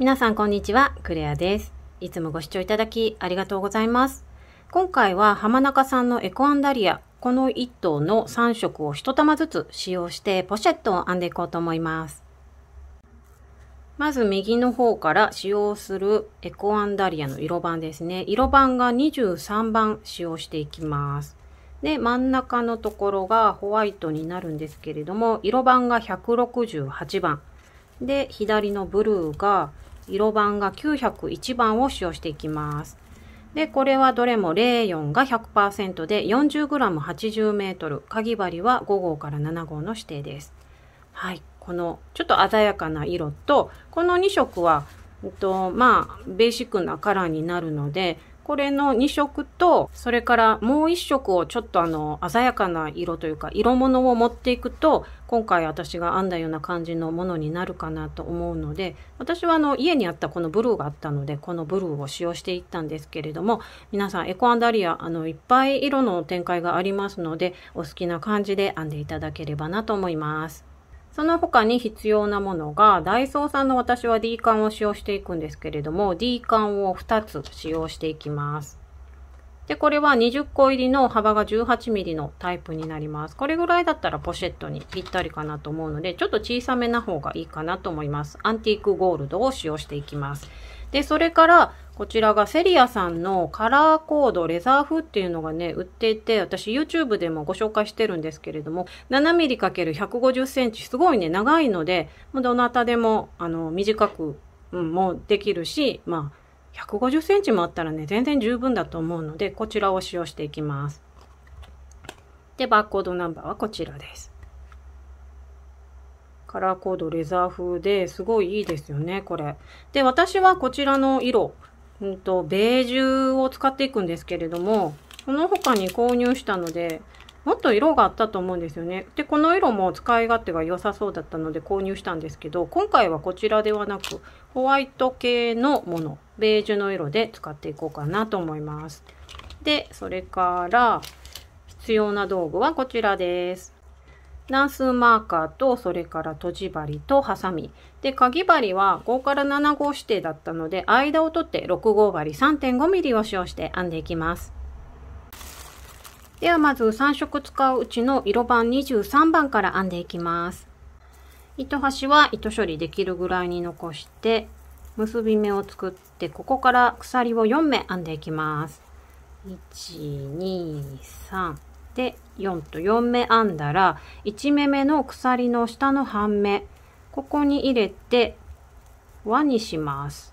皆さんこんにちは、クレアです。いつもご視聴いただきありがとうございます。今回は浜中さんのエコアンダリア、この1頭の3色を1玉ずつ使用してポシェットを編んでいこうと思います。まず右の方から使用するエコアンダリアの色番ですね。色番が23番使用していきます。で、真ん中のところがホワイトになるんですけれども、色番が168番。で、左のブルーが色番が901番を使用していきます。で、これはどれも04が 100% で 40g80m、かぎ針は5号から7号の指定です。はい。このちょっと鮮やかな色と、この2色は、ベーシックなカラーになるので、これの2色と、それからもう1色をちょっと鮮やかな色というか、色物を持っていくと、今回私が編んだような感じのものになるかなと思うので、私は家にあったこのブルーがあったので、このブルーを使用していったんですけれども、皆さんエコアンダリア、いっぱい色の展開がありますので、お好きな感じで編んでいただければなと思います。その他に必要なものが、ダイソーさんの私は D 環を使用していくんですけれども、D 環を2つ使用していきます。で、これは20個入りの幅が 18mm のタイプになります。これぐらいだったらポシェットにぴったりかなと思うので、ちょっと小さめな方がいいかなと思います。アンティークゴールドを使用していきます。で、それから、こちらがセリアさんのカラーコードレザーフっていうのがね、売っていて、私 YouTube でもご紹介してるんですけれども、7mm×150cm、すごいね、長いので、どなたでも、短くもできるし、150cm もあったらね、全然十分だと思うので、こちらを使用していきます。で、バーコードナンバーはこちらです。カラーコードレザー風ですごいいいですよね、これ。で、私はこちらの色、ベージュを使っていくんですけれども、この他に購入したので、もっと色があったと思うんですよね。で、この色も使い勝手が良さそうだったので購入したんですけど、今回はこちらではなく、ホワイト系のもの、ベージュの色で使っていこうかなと思います。で、それから、必要な道具はこちらです。乱数マーカーと、それからとじ針とハサミ。で、かぎ針は5から7号指定だったので、間を取って6号針 3.5mm を使用して編んでいきます。ではまず3色使ううちの色番23番から編んでいきます。糸端は糸処理できるぐらいに残して、結び目を作って、ここから鎖を4目編んでいきます。1、2、3。で、4と4目編んだら、1目目の鎖の下の半目、ここに入れて、輪にします。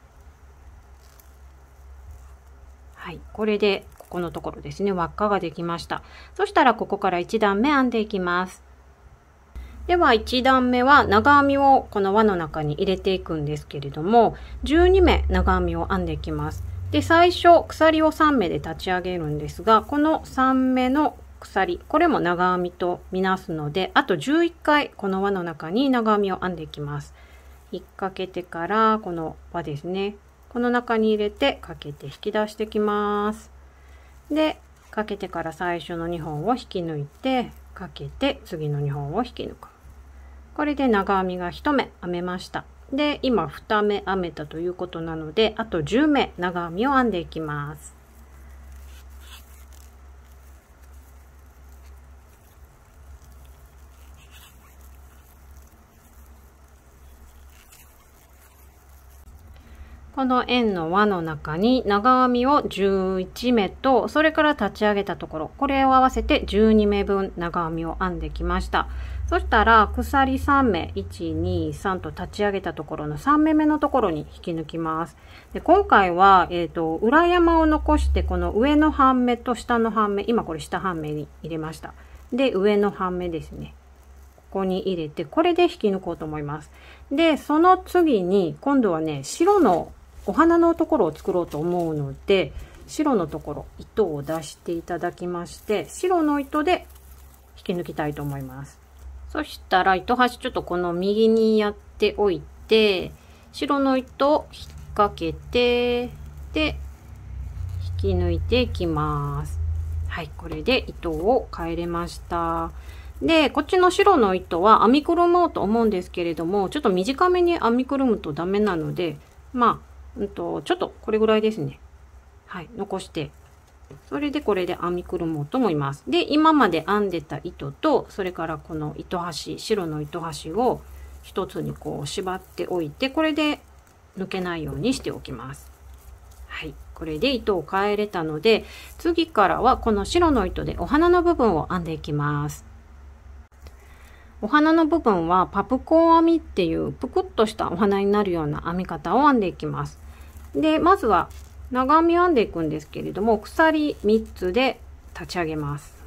はい、これで、ここのところですね、輪っかができました。そしたら、ここから1段目編んでいきます。では、1段目は長編みをこの輪の中に入れていくんですけれども、12目長編みを編んでいきます。で、最初、鎖を3目で立ち上げるんですが、この3目の鎖、これも長編みとみなすので、あと11回この輪の中に長編みを編んでいきます。引っ掛けてからこの輪ですね。この中に入れてかけて引き出してきます。で、かけてから最初の2本を引き抜いて、かけて次の2本を引き抜く。これで長編みが1目編めました。で、今2目編めたということなので、あと10目長編みを編んでいきます。この円の輪の中に長編みを11目と、それから立ち上げたところ、これを合わせて12目分長編みを編んできました。そしたら、鎖3目、1、2、3と立ち上げたところの3目目のところに引き抜きます。で、今回は、裏山を残して、この上の半目と下の半目、今これ下半目に入れました。で、上の半目ですね。ここに入れて、これで引き抜こうと思います。で、その次に、今度はね、白のお花のところを作ろうと思うので、白のところ、糸を出していただきまして、白の糸で引き抜きたいと思います。そしたら糸端ちょっとこの右にやっておいて、白の糸を引っ掛けて、で、引き抜いていきます。はい、これで糸を変えれました。で、こっちの白の糸は編みくるもうと思うんですけれども、ちょっと短めに編みくるむとダメなので、まあ、ちょっとこれぐらいですね。はい、残して。それでこれで編みくるもうと思います。で、今まで編んでた糸と、それからこの糸端、白の糸端を一つにこう縛っておいて、これで抜けないようにしておきます。はい、これで糸を変えれたので、次からはこの白の糸でお花の部分を編んでいきます。お花の部分はパプコン編みっていうぷくっとしたお花になるような編み方を編んでいきます。で、まずは長編みを編んでいくんですけれども、鎖3つで立ち上げます。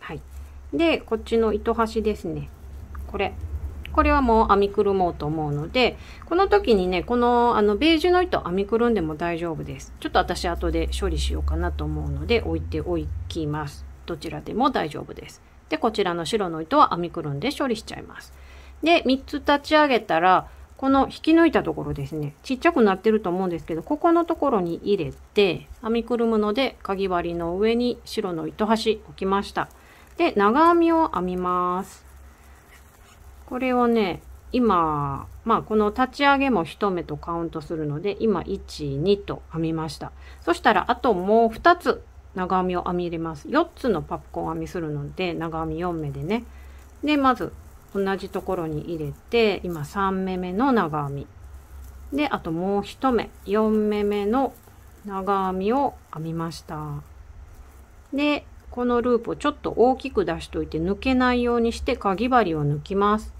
はい。で、こっちの糸端ですね。これはもう編みくるもうと思うので、この時にね、このベージュの糸編みくるんでも大丈夫です。ちょっと私後で処理しようかなと思うので置いておきます。どちらでも大丈夫です。で、こちらの白の糸は編みくるんで処理しちゃいます。で、3つ立ち上げたら、この引き抜いたところですね。ちっちゃくなってると思うんですけど、ここのところに入れて、編みくるむので、かぎ針の上に白の糸端置きました。で、長編みを編みます。これをね、今、まあこの立ち上げも1目とカウントするので、今、1、2と編みました。そしたら、あともう2つ。長編みを編み入れます。4つのパプコン編みするので、長編み4目でね。で、まず同じところに入れて、今3目目の長編み。で、あともう1目、4目目の長編みを編みました。で、このループをちょっと大きく出しといて、抜けないようにして、かぎ針を抜きます。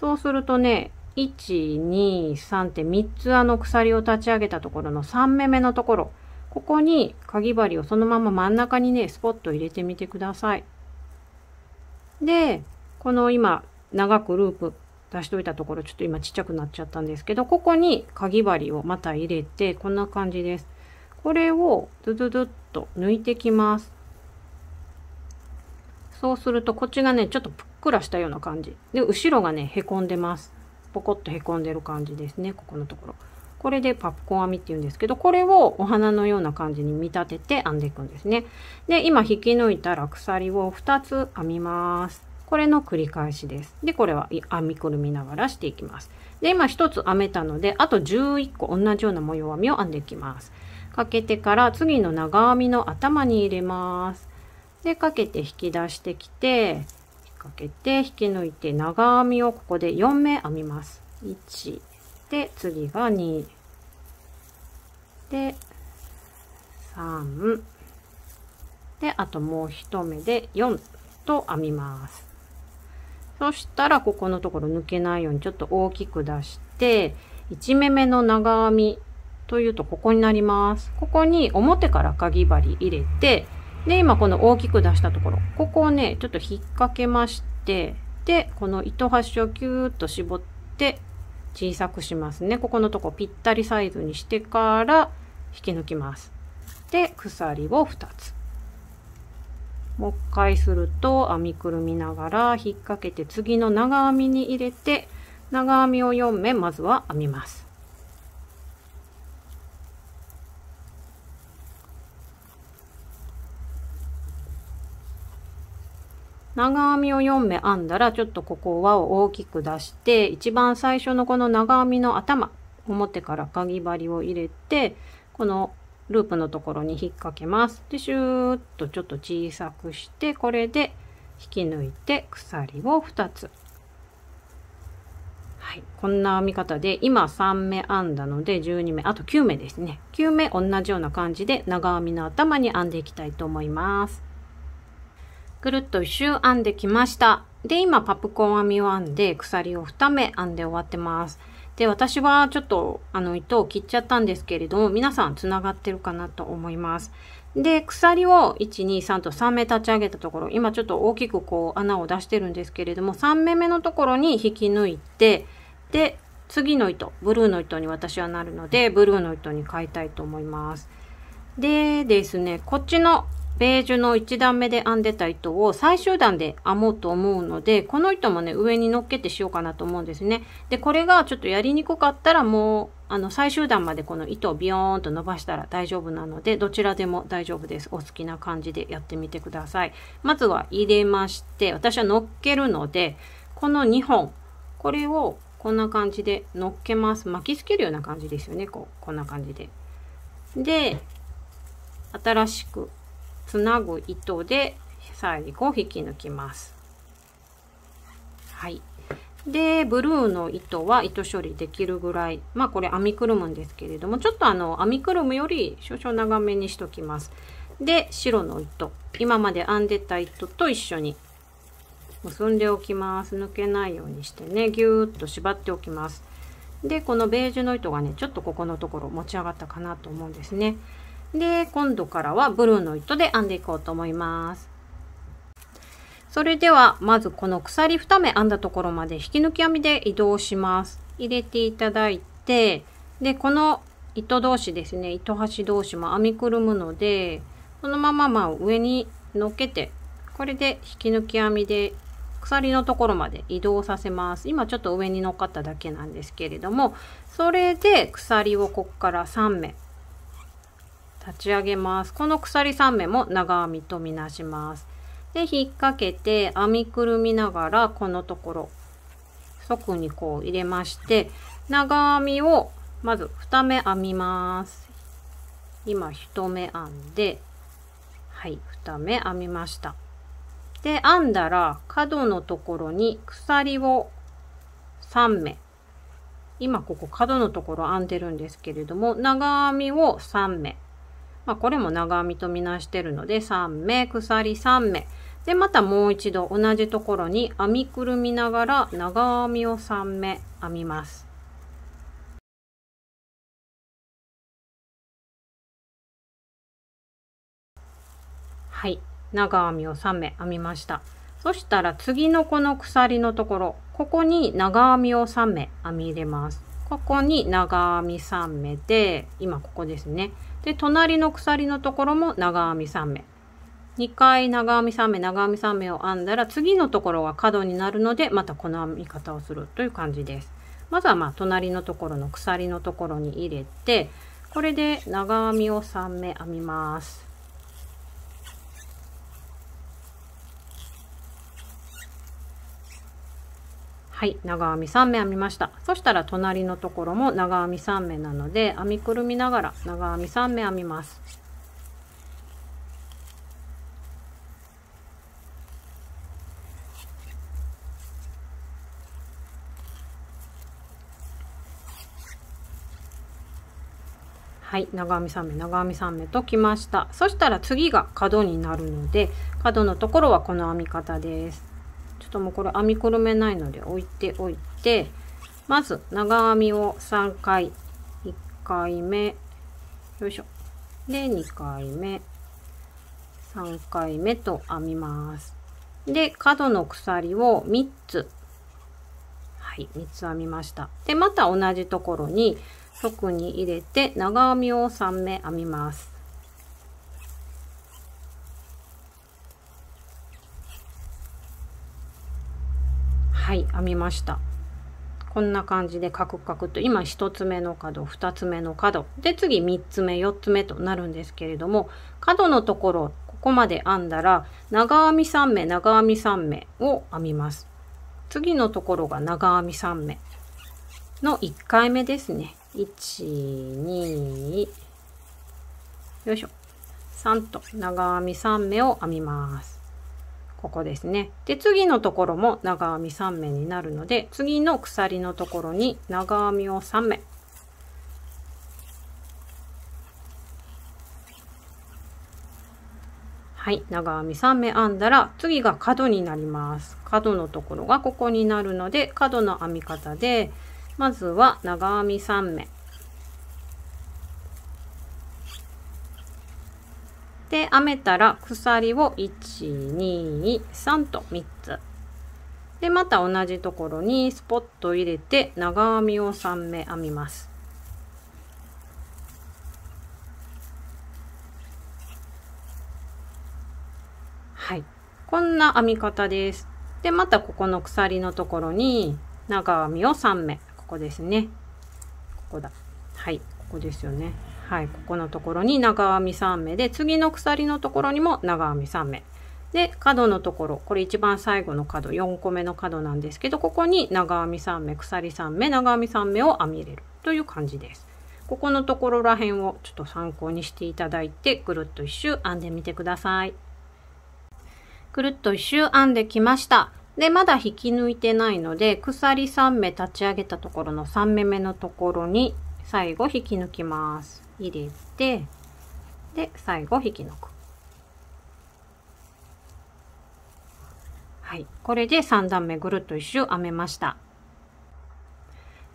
そうするとね、1、2、3って3つ鎖を立ち上げたところの3目目のところ、ここにかぎ針をそのまま真ん中にね、スポッと入れてみてください。で、この今、長くループ出しといたところ、ちょっと今ちっちゃくなっちゃったんですけど、ここにかぎ針をまた入れて、こんな感じです。これをズズズッと抜いてきます。そうすると、こっちがね、ちょっとぷっくらしたような感じ。で、後ろがね、へこんでます。ポコッとへこんでる感じですね、ここのところ。これでパプコン編みっていうんですけど、これをお花のような感じに見立てて編んでいくんですね。で、今引き抜いたら鎖を2つ編みます。これの繰り返しです。で、これは編みくるみながらしていきます。で、今1つ編めたので、あと11個同じような模様編みを編んでいきます。かけてから次の長編みの頭に入れます。で、かけて引き出してきて、かけて引き抜いて長編みをここで4目編みます。1、で、次が2。で、3。で、あともう1目で4と編みます。そしたら、ここのところ抜けないようにちょっと大きく出して、1目目の長編みというとここになります。ここに表からかぎ針入れて、で、今この大きく出したところ、ここをね、ちょっと引っ掛けまして、で、この糸端をキューッと絞って、小さくしますね。ここのとこぴったりサイズにしてから引き抜きます。で、鎖を2つ。もう一回すると編みくるみながら引っ掛けて次の長編みに入れて、長編みを4目まずは編みます。長編みを4目編んだら、ちょっとここ輪を大きく出して、一番最初のこの長編みの頭、表からかぎ針を入れて、このループのところに引っ掛けます。で、シューッとちょっと小さくして、これで引き抜いて鎖を2つ。はい、こんな編み方で、今3目編んだので12目、あと9目ですね。9目同じような感じで長編みの頭に編んでいきたいと思います。ぐるっと1周編んできました。で、今パプコン編みを編んで鎖を2目編んで終わってます。で、私はちょっと糸を切っちゃったんですけれども、皆さんつながってるかなと思います。で、鎖を1、2、3と3目立ち上げたところ、今ちょっと大きくこう穴を出してるんですけれども、3目目のところに引き抜いて、で、次の糸、ブルーの糸に私はなるので、ブルーの糸に変えたいと思います。でですね、こっちのベージュの1段目で編んでた糸を最終段で編もうと思うので、この糸もね、上に乗っけてしようかなと思うんですね。で、これがちょっとやりにくかったらもう、最終段までこの糸をビヨーンと伸ばしたら大丈夫なので、どちらでも大丈夫です。お好きな感じでやってみてください。まずは入れまして、私は乗っけるので、この2本、これをこんな感じで乗っけます。巻きつけるような感じですよね。こんな感じで。で、新しくつなぐ糸で最後引き抜きます。はい。で、ブルーの糸は糸処理できるぐらい、まあこれ編みくるむんですけれども、ちょっと編みくるむより少々長めにしときます。で、白の糸、今まで編んでた糸と一緒に結んでおきます。抜けないようにしてね、ぎゅーっと縛っておきます。で、このベージュの糸がね、ちょっとここのところ持ち上がったかなと思うんですね。で、今度からはブルーの糸で編んでいこうと思います。それではまずこの鎖2目編んだところまで引き抜き編みで移動します。入れていただいて、で、この糸同士ですね、糸端同士も編みくるむので、このまま上にのっけて、これで引き抜き編みで鎖のところまで移動させます。今ちょっと上に乗っかっただけなんですけれども、それで鎖をここから3目立ち上げます。この鎖3目も長編みとみなします。で、引っ掛けて編みくるみながら、このところ側にこう入れまして、長編みをまず2目編みます。今1目編んで、はい、2目編みました。で、編んだら角のところに鎖を3目、今ここ角のところ編んでるんですけれども、長編みを3目、これも長編みとみなしてるので3目、鎖3目で、またもう一度同じところに編みくるみながら長編みを3目編みます。はい、長編みを3目編みました。そしたら次のこの鎖のところ、ここに長編みを3目編み入れます。ここに長編み3目で、今ここですね。で、隣の鎖のところも長編み3目。2回長編み3目、長編み3目を編んだら、次のところは角になるので、またこの編み方をするという感じです。まずは隣のところの鎖のところに入れて、これで長編みを3目編みます。はい、長編み3目編みました。そしたら隣のところも長編み3目なので、編みくるみながら長編み3目編みます。はい、長編み3目、長編み3目ときました。そしたら次が角になるので、角のところはこの編み方です。ちょっともうこれ編みくるめないので置いておいて、まず長編みを3回、1回目、よいしょ。で、2回目、3回目と編みます。で、角の鎖を3つ。はい、3つ編みました。で、また同じところに側に入れて長編みを3目編みます。はい、編みました。こんな感じでカクカクと、今1つ目の角、2つ目の角で、次3つ目4つ目となるんですけれども、角のところここまで編んだら長編み3目、長編み3目を編みます。次のところが長編み3目の1回目ですね。12よいしょ、3と長編み3目を編みます。ここですね。で、次のところも長編み3目になるので、次の鎖のところに長編みを3目。はい、長編み3目編んだら、次が角になります。角のところがここになるので、角の編み方で、まずは長編み3目。で、編めたら鎖を123と3つで、また同じところにスポッと入れて長編みを3目編みます。はい、こんな編み方です。で、またここの鎖のところに長編みを3目、ここですね、ここだ、はい、ここですよね。はい、ここのところに長編み3目で、次の鎖のところにも長編み3目で角のところ、これ一番最後の角、4個目の角なんですけど、ここに長編み3目、鎖3目、長編み3目を編み入れるという感じです。ここのところらへんをちょっと参考にしていただいて、ぐるっと1周編んでみてください。ぐるっと1周編んできました。でまだ引き抜いてないので、鎖3目立ち上げたところの3目目のところに最後引き抜きます。入れて、で最後引き抜く。はい、これで3段目ぐるっと1周編めました。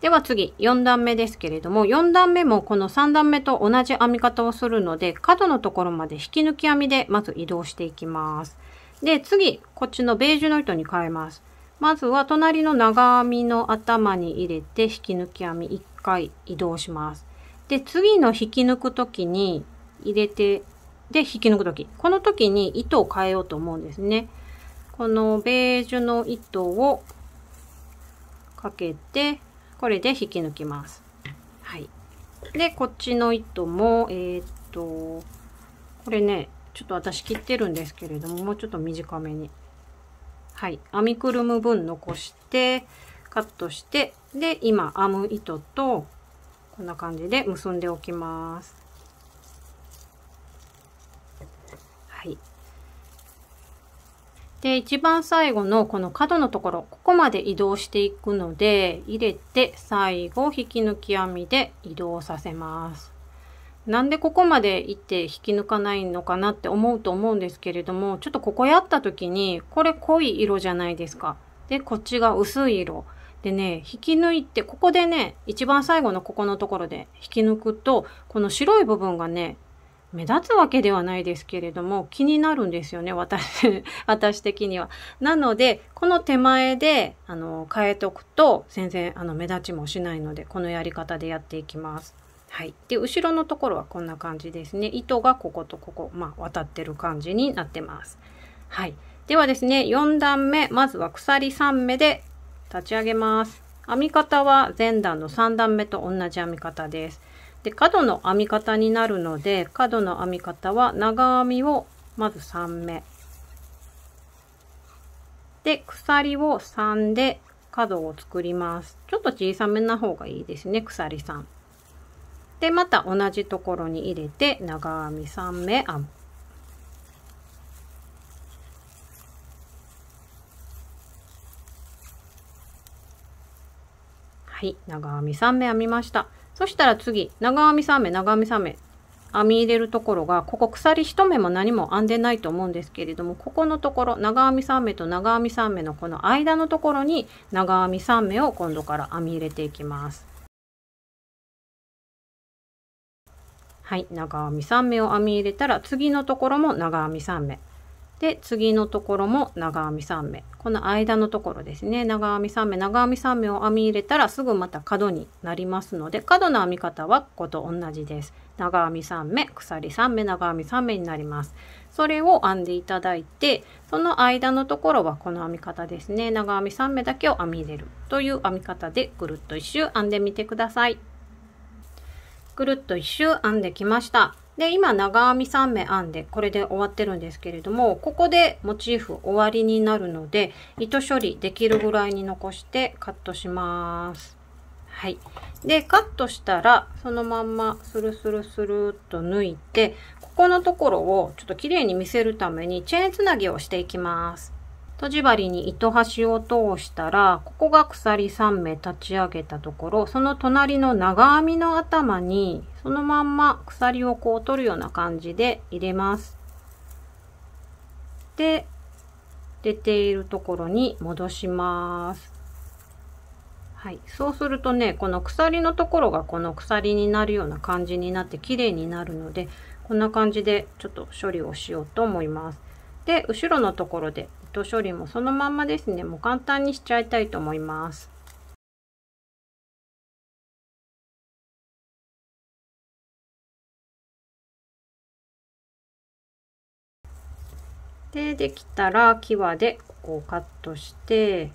では次4段目ですけれども、4段目もこの3段目と同じ編み方をするので、角のところまで引き抜き編みでまず移動していきます。で次こっちのベージュの糸に変えます。まずは隣の長編みの頭に入れて引き抜き編み1回移動します。で次の引き抜く時に入れて、で引き抜く時、この時に糸を変えようと思うんですね。このベージュの糸をかけて、これで引き抜きます。はい。で、こっちの糸も、これね、ちょっと私切ってるんですけれども、もうちょっと短めに。はい。編みくるむ分残して、カットして、で、今編む糸と、こんな感じで結んでおきます。はい。で一番最後のこの角のところ、ここまで移動していくので、入れて最後引き抜き編みで移動させます。なんでここまで行って引き抜かないのかなって思うと思うんですけれども、ちょっとここやった時にこれ濃い色じゃないですか。でこっちが薄い色でね、引き抜いてここでね、一番最後のここのところで引き抜くと、この白い部分がね目立つわけではないですけれども、気になるんですよね、私的には。なので、この手前で変えておくと、全然目立ちもしないので、このやり方でやっていきます。はい。で、後ろのところはこんな感じですね。糸がこことここ、まあ、渡ってる感じになってます。はい。ではですね、4段目、まずは鎖3目で立ち上げます。編み方は前段の3段目と同じ編み方です。で角の編み方になるので、角の編み方は長編みをまず3目で鎖を3で角を作ります。ちょっと小さめな方がいいですね、鎖3でまた同じところに入れて長編み3目編む。はい、長編み3目編みました。そしたら次、長編み3目、長編み3目、編み入れるところが、ここ鎖1目も何も編んでないと思うんですけれども、ここのところ、長編み3目と長編み3目のこの間のところに、長編み3目を今度から編み入れていきます。はい、長編み3目を編み入れたら、次のところも長編み3目。で、次のところも長編み3目。この間のところですね。長編み3目、長編み3目を編み入れたらすぐまた角になりますので、角の編み方はここと同じです。長編み3目、鎖3目、長編み3目になります。それを編んでいただいて、その間のところはこの編み方ですね。長編み3目だけを編み入れるという編み方でぐるっと1周編んでみてください。ぐるっと1周編んできました。で今長編み3目編んでこれで終わってるんですけれども、ここでモチーフ終わりになるので、糸処理できるぐらいに残してカットします。はい。でカットしたらそのまんまスルスルスルっと抜いて、ここのところをちょっと綺麗に見せるためにチェーンつなぎをしていきます。とじ針に糸端を通したら、ここが鎖3目立ち上げたところ、その隣の長編みの頭にそのまんま鎖をこう取るような感じで入れます。で、出ているところに戻します。はい、そうするとね、この鎖のところがこの鎖になるような感じになって綺麗になるので、こんな感じでちょっと処理をしようと思います。で、後ろのところで糸処理もそのまんまですね、もう簡単にしちゃいたいと思います。で、できたらキワでここをカットして、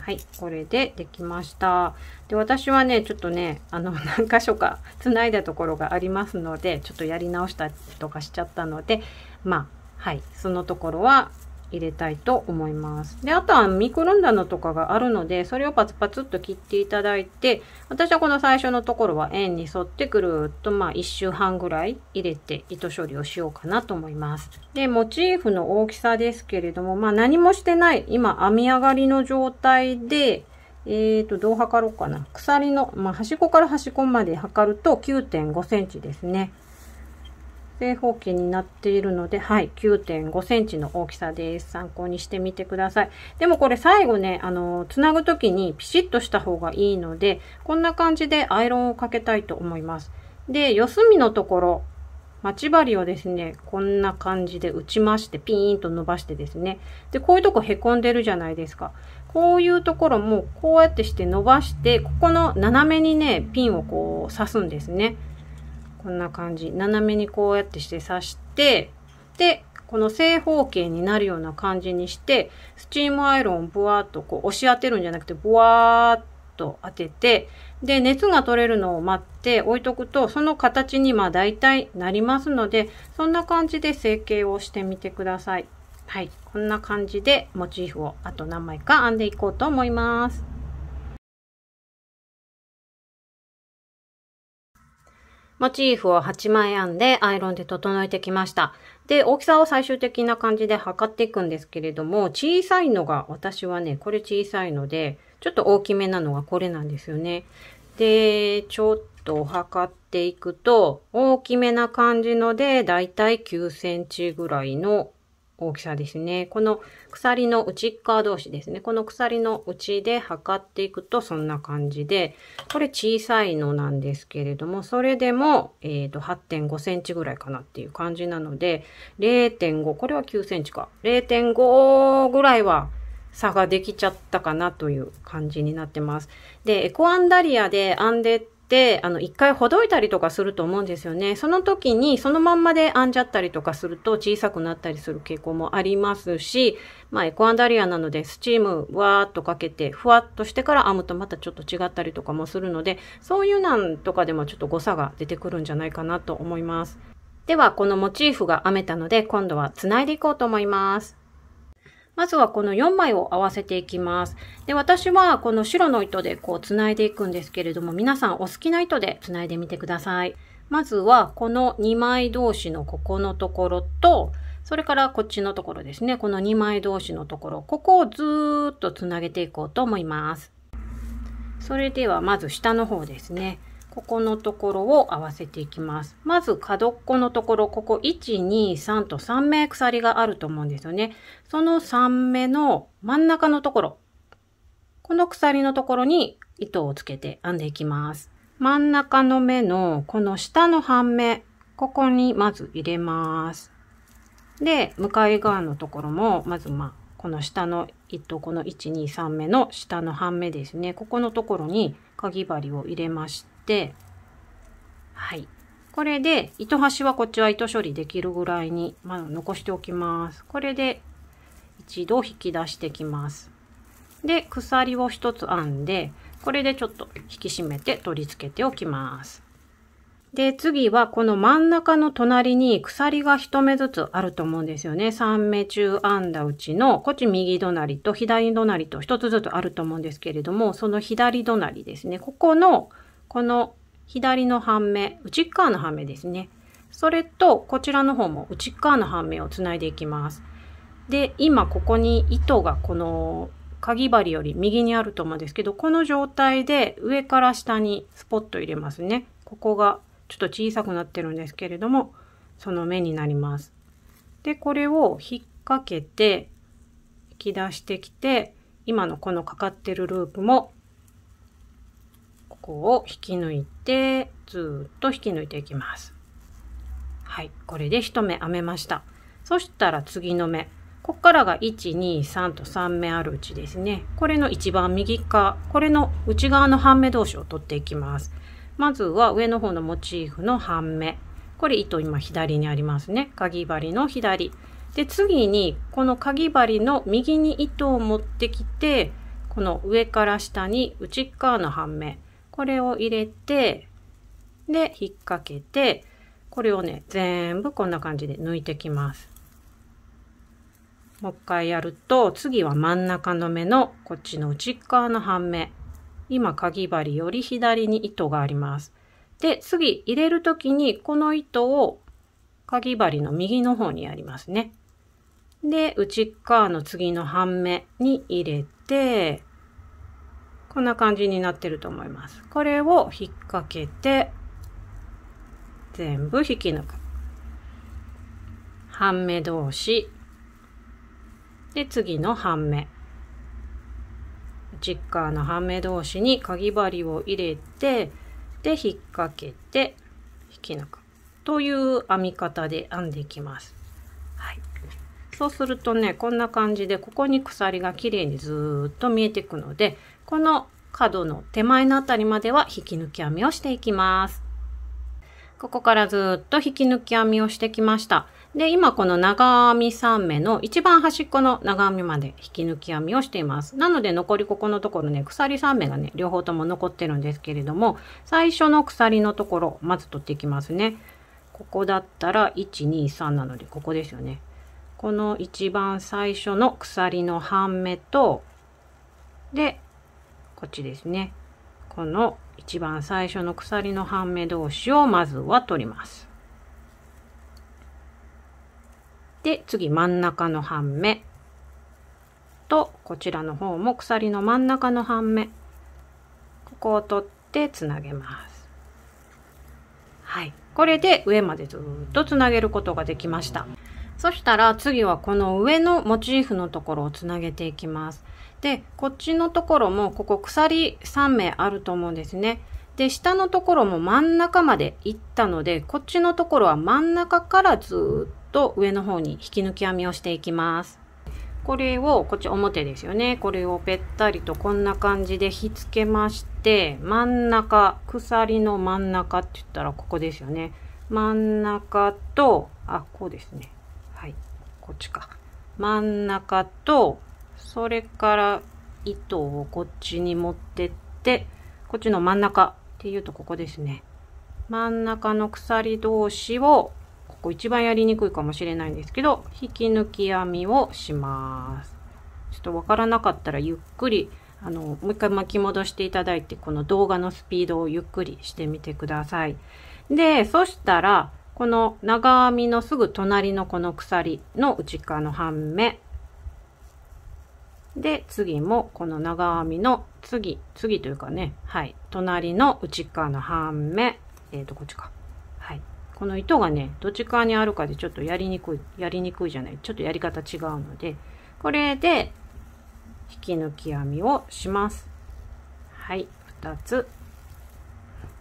はい、これでできました。で、私はね、ちょっとね、何箇所かつないだところがありますので、ちょっとやり直したりとかしちゃったので、まあ、はい、そのところは入れたいと思います。で、あとは編みくるんだのとかがあるので、それをパツパツっと切っていただいて、私はこの最初のところは円に沿ってぐるっとまあ1周半ぐらい入れて糸処理をしようかなと思います。で、モチーフの大きさですけれども、まあ何もしてない、今編み上がりの状態で、どう測ろうかな。鎖の、まあ、端っこから端っこまで測ると 9.5 センチですね。正方形になっているので、はい、9.5 センチの大きさです。参考にしてみてください。でもこれ最後ね、つなぐときにピシッとした方がいいので、こんな感じでアイロンをかけたいと思います。で、四隅のところ、待ち針をですね、こんな感じで打ちまして、ピーンと伸ばしてですね。で、こういうとこ凹んでるじゃないですか。こういうところもこうやってして伸ばして、ここの斜めにね、ピンをこう刺すんですね。こんな感じ。斜めにこうやってして刺して、で、この正方形になるような感じにして、スチームアイロンをブワーっとこう押し当てるんじゃなくて、ブワーっと当てて、で、熱が取れるのを待って置いとくと、その形にまあ大体なりますので、そんな感じで成形をしてみてください。はい。こんな感じでモチーフをあと何枚か編んでいこうと思います。モチーフを8枚編んでアイロンで整えてきました。で、大きさを最終的な感じで測っていくんですけれども、小さいのが、私はね、これ小さいので、ちょっと大きめなのがこれなんですよね。で、ちょっと測っていくと、大きめな感じので、だいたい9センチぐらいの大きさですね。この鎖の内側同士ですね。この鎖の内で測っていくとそんな感じで、これ小さいのなんですけれども、それでも、8.5 センチぐらいかなっていう感じなので、0.5、これは9センチか。0.5 ぐらいは差ができちゃったかなという感じになってます。で、エコアンダリアで編んでで、一回ほどいたりとかすると思うんですよね。その時にそのまんまで編んじゃったりとかすると小さくなったりする傾向もありますし、まあエコアンダリアなのでスチームわーっとかけてふわっとしてから編むとまたちょっと違ったりとかもするので、そういうなんとかでもちょっと誤差が出てくるんじゃないかなと思います。ではこのモチーフが編めたので今度は繋いでいこうと思います。まずはこの4枚を合わせていきます。で、私はこの白の糸でこう繋いでいくんですけれども、皆さんお好きな糸で繋いでみてください。まずはこの2枚同士のここのところと、それからこっちのところですね。この2枚同士のところ、ここをずーっと繋げていこうと思います。それではまず下の方ですね。ここのところを合わせていきます。まず角っこのところ、ここ1、2、3と3目鎖があると思うんですよね。その3目の真ん中のところ、この鎖のところに糸をつけて編んでいきます。真ん中の目のこの下の半目、ここにまず入れます。で、向かい側のところも、まずまあ、この下の糸、この1、2、3目の下の半目ですね。ここのところにかぎ針を入れまして、で、はい。これで、糸端はこっちは糸処理できるぐらいに、まあ、残しておきます。これで、一度引き出してきます。で、鎖を一つ編んで、これでちょっと引き締めて取り付けておきます。で、次はこの真ん中の隣に鎖が1目ずつあると思うんですよね。3目中編んだうちの、こっち右隣と左隣と1つずつあると思うんですけれども、その左隣ですね。ここの、この左の半目、内側の半目ですね。それと、こちらの方も内側の半目をつないでいきます。で、今ここに糸がこのかぎ針より右にあると思うんですけど、この状態で上から下にスポッと入れますね。ここがちょっと小さくなってるんですけれども、その目になります。で、これを引っ掛けて、引き出してきて、今のこのかかってるループも、ここを引き抜いて、ずっと引き抜いていきます。はい。これで1目編めました。そしたら次の目。ここからが1、2、3と3目あるうちですね。これの一番右側、これの内側の半目同士を取っていきます。まずは上の方のモチーフの半目。これ糸今左にありますね。かぎ針の左。で、次にこのかぎ針の右に糸を持ってきて、この上から下に内側の半目。これを入れて、で、引っ掛けて、これをね、全部こんな感じで抜いてきます。もう一回やると、次は真ん中の目のこっちの内側の半目。今かぎ針より左に糸があります。で、次入れるときにこの糸をかぎ針の右の方にやりますね。で、内側の次の半目に入れて、こんな感じになってると思います。これを引っ掛けて、全部引き抜く。半目同士。で、次の半目。内側の半目同士にかぎ針を入れて、で、引っ掛けて、引き抜く。という編み方で編んでいきます。はい。そうするとね、こんな感じで、ここに鎖がきれいにずーっと見えていくので、この角の手前のあたりまでは引き抜き編みをしていきます。ここからずーっと引き抜き編みをしてきました。で、今この長編み3目の一番端っこの長編みまで引き抜き編みをしています。なので残りここのところね、鎖3目がね、両方とも残ってるんですけれども、最初の鎖のところ、まず取っていきますね。ここだったら1、2、3なので、ここですよね。この一番最初の鎖の半目と、で、こっちですね。この一番最初の鎖の半目同士をまずは取ります。で、次真ん中の半目と、こちらの方も鎖の真ん中の半目。ここを取ってつなげます。はい。これで上までずっとつなげることができました。そしたら次はこの上のモチーフのところをつなげていきます。で、こっちのところもここ鎖3目あると思うんですね。で、下のところも真ん中まで行ったので、こっちのところは真ん中からずっと上の方に引き抜き編みをしていきます。これを、こっち表ですよね。これをぺったりとこんな感じでひっつけまして、真ん中、鎖の真ん中って言ったらここですよね。真ん中と、あ、こうですね。はい、こっちか。真ん中と、それから糸をこっちに持ってって、こっちの真ん中っていうとここですね。真ん中の鎖同士を、ここ一番やりにくいかもしれないんですけど、引き抜き編みをします。ちょっとわからなかったらゆっくり、もう一回巻き戻していただいて、この動画のスピードをゆっくりしてみてください。で、そしたら、この長編みのすぐ隣のこの鎖の内側の半目。で、次もこの長編みの次というかね、はい、隣の内側の半目。こっちか。はい。この糸がね、どっち側にあるかでちょっとやりにくいじゃない。ちょっとやり方違うので、これで引き抜き編みをします。はい、2つ。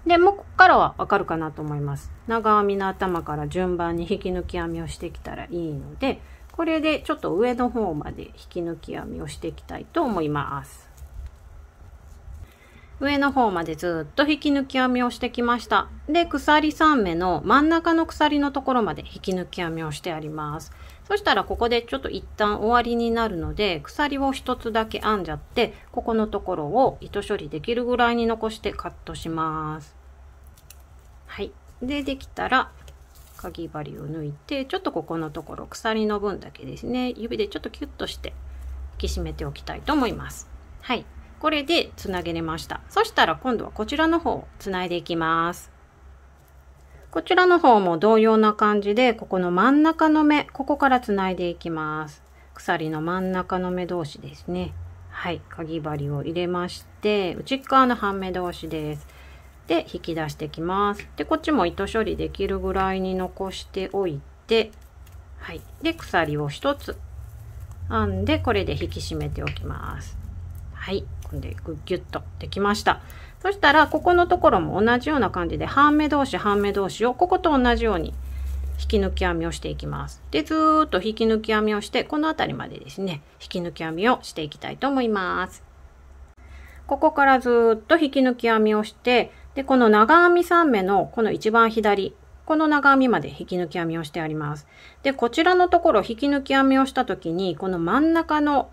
で、もうここからはわかるかなと思います。長編みの頭から順番に引き抜き編みをしてきたらいいので、これでちょっと上の方まで引き抜き編みをしていきたいと思います。上の方までずっと引き抜き編みをしてきました。で、鎖3目の真ん中の鎖のところまで引き抜き編みをしてあります。そしたらここでちょっと一旦終わりになるので、鎖を一つだけ編んじゃって、ここのところを糸処理できるぐらいに残してカットします。はい。で、できたら、かぎ針を抜いて、ちょっとここのところ、鎖の分だけですね、指でちょっとキュッとして引き締めておきたいと思います。はい。これでつなげれました。そしたら今度はこちらの方をつないでいきます。こちらの方も同様な感じで、ここの真ん中の目、ここからつないでいきます。鎖の真ん中の目同士ですね。はい。かぎ針を入れまして、内側の半目同士です。で、引き出してきます。で、こっちも糸処理できるぐらいに残しておいて、はい。で、鎖を一つ編んで、これで引き締めておきます。はい。これでギュッとできました。そしたら、ここのところも同じような感じで、半目同士を、ここと同じように引き抜き編みをしていきます。で、ずーっと引き抜き編みをして、この辺りまでですね、引き抜き編みをしていきたいと思います。ここからずーっと引き抜き編みをして、で、この長編み3目の、この一番左、この長編みまで引き抜き編みをしてあります。で、こちらのところ引き抜き編みをしたときに、この真ん中の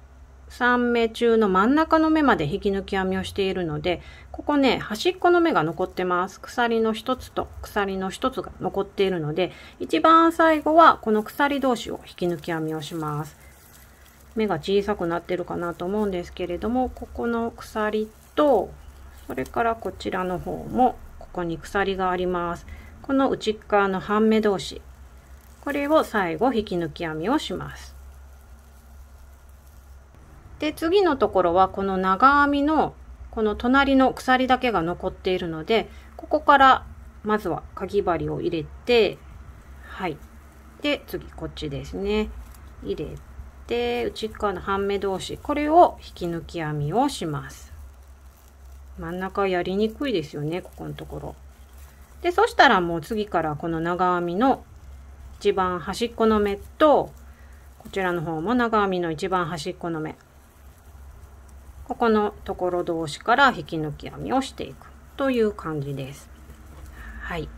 3目中の真ん中の目まで引き抜き編みをしているので、ここね、端っこの目が残ってます。鎖の一つと鎖の一つが残っているので、一番最後はこの鎖同士を引き抜き編みをします。目が小さくなってるかなと思うんですけれども、ここの鎖とそれからこちらの方もここに鎖があります。この内側の半目同士、これを最後引き抜き編みをします。で、次のところはこの長編みのこの隣の鎖だけが残っているので、ここからまずはかぎ針を入れて、はい、で次こっちですね、入れて内側の半目同士、これを引き抜き編みをします。真ん中やりにくいですよね、ここのところで。そしたらもう次からこの長編みの一番端っこの目と、こちらの方も長編みの一番端っこの目、ここのところ同士から引き抜き編みをしていくという感じです。はい、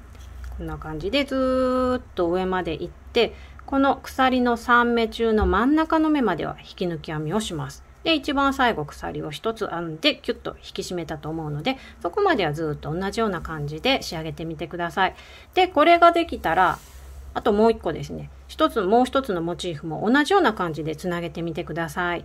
こんな感じでずーっと上まで行って、この鎖の3目中の真ん中の目までは引き抜き編みをします。で、一番最後鎖を1つ編んでキュッと引き締めたと思うので、そこまではずーっと同じような感じで仕上げてみてください。で、これができたらあともう1個ですね、もう1つのモチーフも同じような感じでつなげてみてください。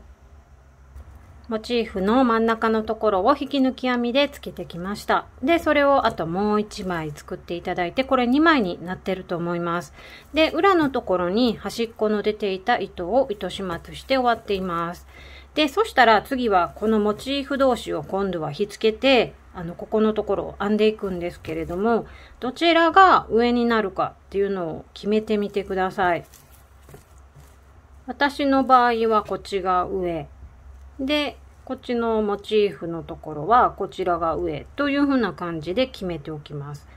モチーフの真ん中のところを引き抜き編みでつけてきました。で、それをあともう1枚作っていただいて、これ2枚になってると思います。で、裏のところに端っこの出ていた糸を糸始末して終わっています。で、そしたら次はこのモチーフ同士を今度はひっつけて、ここのところを編んでいくんですけれども、どちらが上になるかっていうのを決めてみてください。私の場合はこっちが上で、こっちのモチーフのところはこちらが上というふうな感じで決めておきます。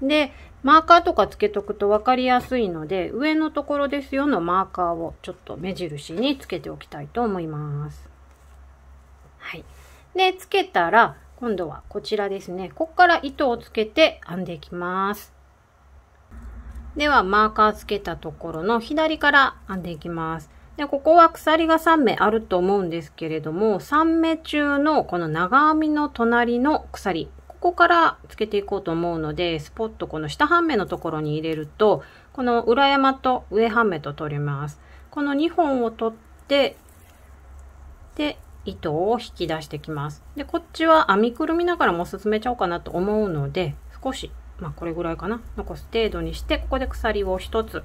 で、マーカーとかつけとくと分かりやすいので、上のところですよのマーカーをちょっと目印につけておきたいと思います。はい。で、つけたら今度はこちらですね。ここから糸をつけて編んでいきます。では、マーカーつけたところの左から編んでいきます。で、ここは鎖が3目あると思うんですけれども、3目中のこの長編みの隣の鎖、ここからつけていこうと思うので、スポッとこの下半目のところに入れると、この裏山と上半目と取れます。この2本を取って、で、糸を引き出してきます。で、こっちは編みくるみながらも進めちゃおうかなと思うので、少し、まあこれぐらいかな、残す程度にして、ここで鎖を1つ、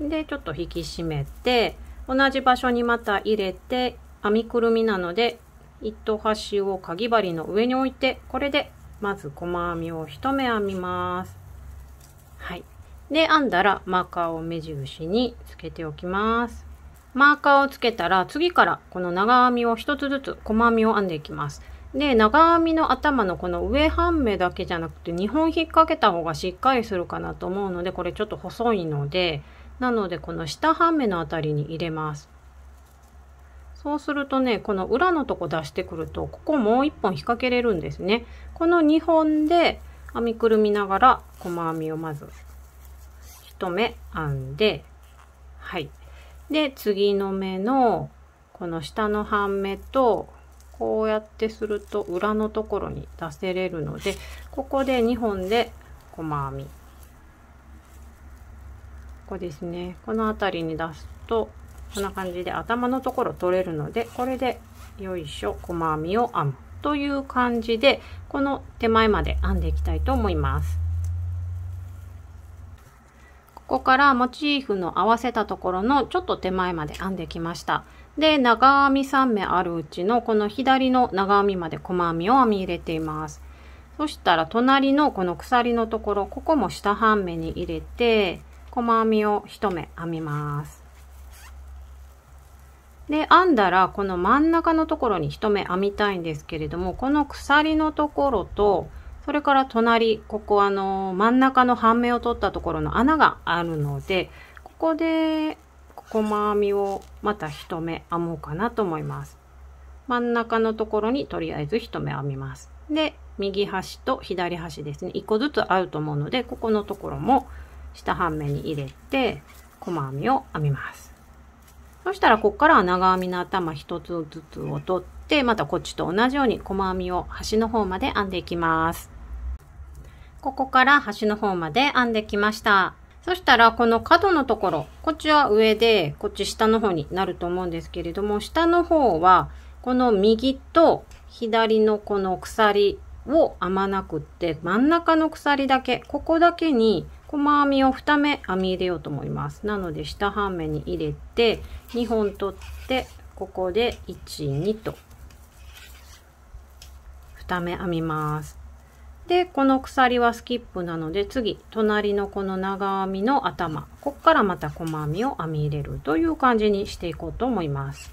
で、ちょっと引き締めて、同じ場所にまた入れて、編みくるみなので糸端をかぎ針の上に置いて、これでまず細編みを1目編みます。はい。で、編んだらマーカーを目印につけておきます。マーカーをつけたら次からこの長編みを1つずつ細編みを編んでいきます。で、長編みの頭のこの上半目だけじゃなくて2本引っ掛けた方がしっかりするかなと思うので、これちょっと細いので、なのでこの下半目のあたりに入れます。そうするとね、この裏のとこ出してくると、ここもう1本引っ掛けれるんですね。この2本で編みくるみながら細編みをまず1目編んで、はい。で、次の目のこの下の半目と、こうやってすると裏のところに出せれるので、ここで2本で細編み。ここですね、この辺りに出すとこんな感じで頭のところ取れるので、これでよいしょ細編みを編むという感じで、この手前まで編んでいきたいと思います。ここからモチーフの合わせたところのちょっと手前まで編んできました。で、長編み3目あるうちのこの左の長編みまで細編みを編み入れています。そしたら隣のこの鎖のところ、ここも下半目に入れて細編みを1目編みます。で、編んだらこの真ん中のところに1目編みたいんですけれども、この鎖のところと、それから隣、ここ真ん中の半目を取ったところの穴があるので、ここで細編みをまた1目編もうかなと思います。真ん中のところにとりあえず1目編みます。で、右端と左端ですね、1個ずつあると思うので、ここのところも下半目に入れて細編みを編みます。そしたらここから長編みの頭1つずつを取って、またこっちと同じように細編みを端の方まで編んでいきます。ここから端の方まで編んできました。そしたらこの角のところ、こっちは上でこっち下の方になると思うんですけれども、下の方はこの右と左のこの鎖を編まなくって、真ん中の鎖だけ、ここだけに細編みを2目編み入れようと思います。なので下半目に入れて2本取って、ここで12と2目編みます。でこの鎖はスキップなので、次隣のこの長編みの頭、こっからまた細編みを編み入れるという感じにしていこうと思います。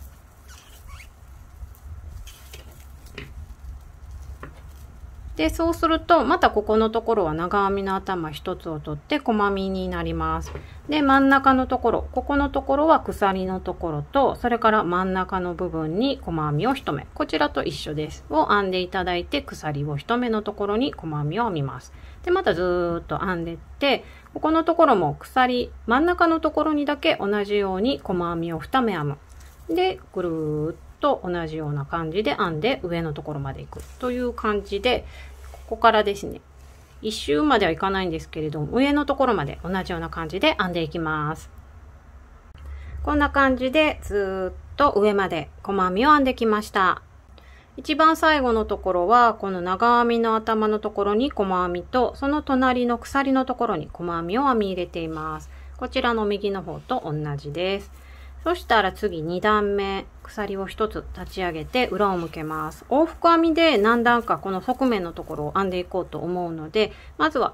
でそうするとまたここのところは長編みの頭1つを取って細編みになります。で真ん中のところ、ここのところは鎖のところと、それから真ん中の部分に細編みを1目、こちらと一緒ですを編んでいただいて、鎖を1目のところに細編みを編みます。でまたずーっと編んでいって、ここのところも鎖、真ん中のところにだけ同じように細編みを2目編む。でぐるーっと同じような感じで編んで上のところまでいくという感じで、ここからですね、1周まではいかないんですけれども、上のところまで同じような感じで編んでいきます。こんな感じでずっと上まで細編みを編んできました。一番最後のところはこの長編みの頭のところに細編みと、その隣の鎖のところに細編みを編み入れています。こちらの右の方と同じです。そしたら次2段目、鎖を1つ立ち上げて裏を向けます。往復編みで何段かこの側面のところを編んでいこうと思うので、まずは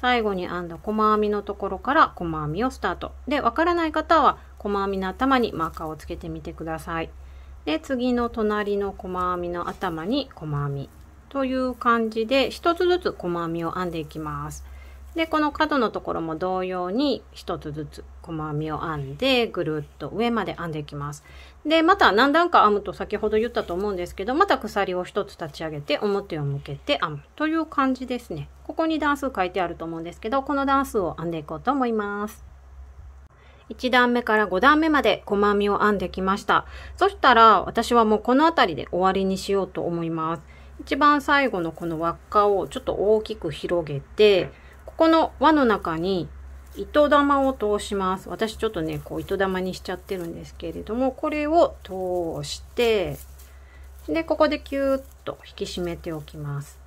最後に編んだ細編みのところから細編みをスタートで、わからない方は細編みの頭にマーカーをつけてみてください。で次の隣の細編みの頭に細編みという感じで1つずつ細編みを編んでいきます。でこの角のところも同様に1つずつ細編みを編んでぐるっと上まで編んでいきます。でまた何段か編むと先ほど言ったと思うんですけど、また鎖を1つ立ち上げて表を向けて編むという感じですね。ここに段数書いてあると思うんですけど、この段数を編んでいこうと思います。1段目から5段目まで細編みを編んできました。そしたら私はもうこの辺りで終わりにしようと思います。一番最後のこの輪っかをちょっと大きく広げて、この輪の中に糸玉を通します。私ちょっとねこう糸玉にしちゃってるんですけれども、これを通して、でここでキューッと引き締めておきます。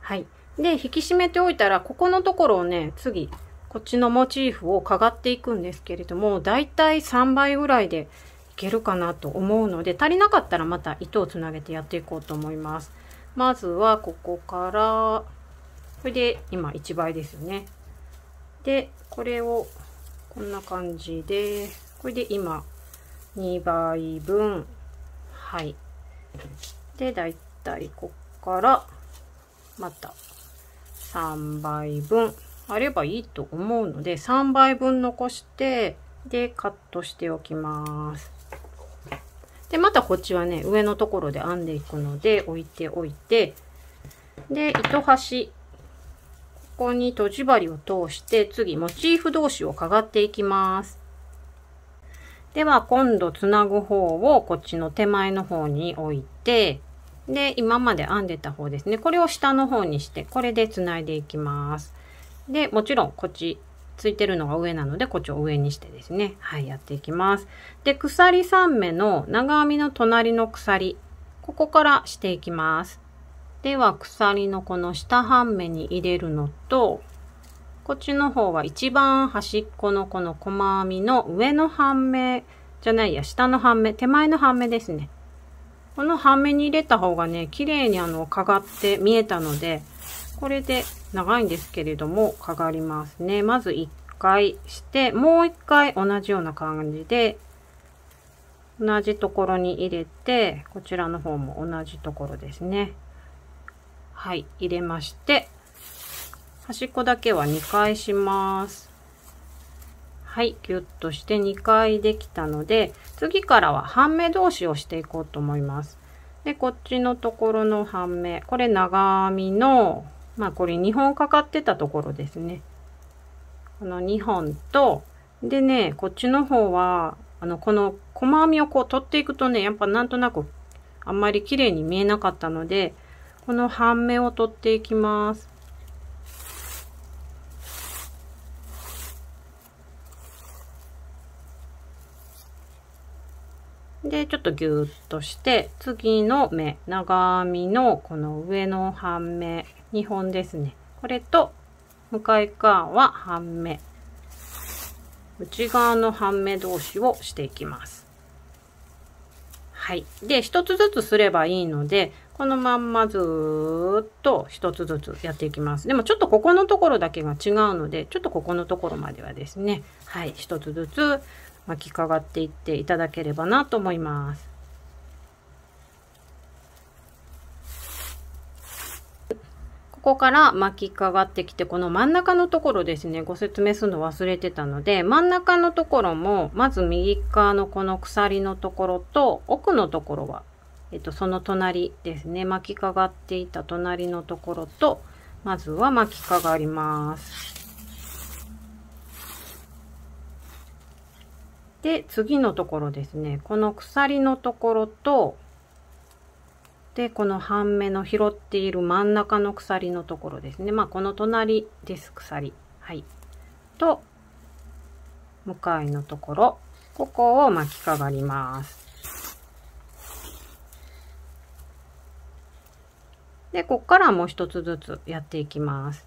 はい、で引き締めておいたら、ここのところをね、次こっちのモチーフをかがっていくんですけれども、だいたい3倍ぐらいでいけるかなと思うので、足りなかったらまた糸をつなげてやっていこうと思います。まずはここから、これで今1倍ですよね。でこれをこんな感じで、これで今2倍分、はい、でだいたいここからまた3倍分あればいいと思うので、3倍分残して、でカットしておきます。でまたこっちはね、上のところで編んでいくので置いておいて、で糸端、ここにとじ針を通して、次モチーフ同士をかがっていきます。では今度つなぐ方をこっちの手前の方に置いて、で今まで編んでた方ですね、これを下の方にして、これでつないでいきます。でもちろんこっちついてるのが上なので、こっちを上にしてですね、はい、やっていきます。で鎖3目の長編みの隣の鎖、ここからしていきます。では鎖のこの下半目に入れるのと、こっちの方は一番端っこのこの細編みの上の半目じゃないや、下の半目、手前の半目ですね。この半目に入れた方がね、綺麗にかがって見えたので、これで長いんですけれどもかがりますね。まず1回して、もう1回同じような感じで同じところに入れて、こちらの方も同じところですね、はい、入れまして、端っこだけは2回します。はい、ギュッとして2回できたので、次からは半目同士をしていこうと思います。でこっちのところの半目、これ長編みの、まあこれ2本かかってたところですね。この2本と、でね、こっちの方は、この細編みをこう取っていくとね、やっぱなんとなくあんまり綺麗に見えなかったので、この半目を取っていきます。で、ちょっとギュッとして、次の目、長編みのこの上の半目、2本ですね。これと、向かい側は半目。内側の半目同士をしていきます。はい。で、一つずつすればいいので、このまんまずーっと一つずつやっていきます。でもちょっとここのところだけが違うので、ちょっとここのところまではですね、はい、一つずつ巻きかがっていっていただければなと思います。ここから巻きかがってきて、この真ん中のところですね、ご説明するの忘れてたので、真ん中のところも、まず右側のこの鎖のところと、奥のところは、その隣ですね、巻きかがっていた隣のところと、まずは巻きかがります。で、次のところですね、この鎖のところと、で、この半目の拾っている真ん中の鎖のところですね。まあ、この隣です、鎖。はい。と、向かいのところ、ここを巻きかがります。で、ここからもう一つずつやっていきます。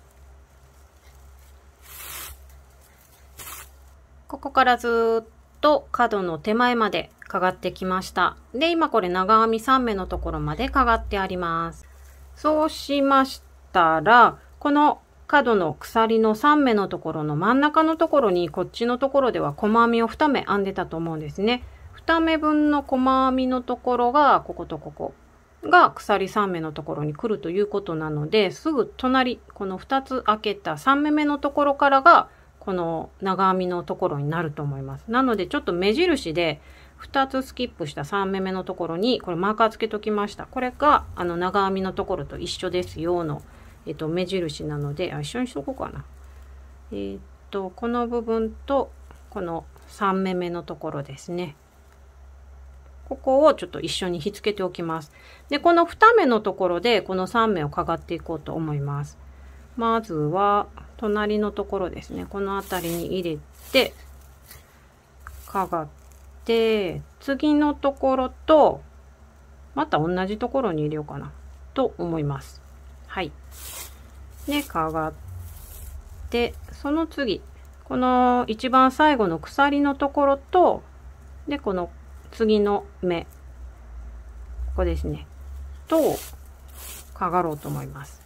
ここからずっと角の手前までかがってきました。で、今これ長編み3目のところまでかがってあります。そうしましたら、この角の鎖の3目のところの真ん中のところに、こっちのところでは細編みを2目編んでたと思うんですね。2目分の細編みのところが、こことここが鎖3目のところに来るということなので、すぐ隣、この2つ開けた3目目のところからが、この長編みのところになると思います。なので、ちょっと目印で、2つスキップした3目目のところに、これマーカーつけときました。これが、長編みのところと一緒ですよの、目印なので、一緒にしとこうかな。この部分と、この3目目のところですね。ここをちょっと一緒に引っ付けておきます。で、この2目のところで、この3目をかがっていこうと思います。まずは、隣のところですね。この辺りに入れて、かがって、で、次のところと、また同じところに入れようかな、と思います。はい。で、かがって、その次、この一番最後の鎖のところと、で、この次の目、ここですね、と、かがろうと思います。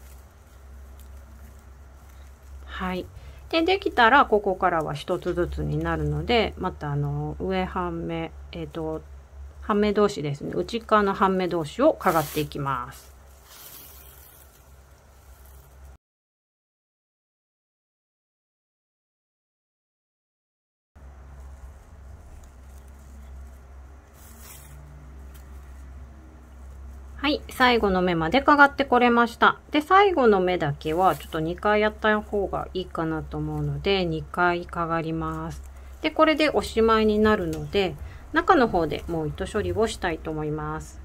はい。で、できたら、ここからは一つずつになるので、また、上半目、半目同士ですね、内側の半目同士をかがっていきます。はい、最後の目までかがってこれました。で、最後の目だけはちょっと2回やった方がいいかなと思うので、2回かがります。で、これでおしまいになるので、中の方でもう糸処理をしたいと思います。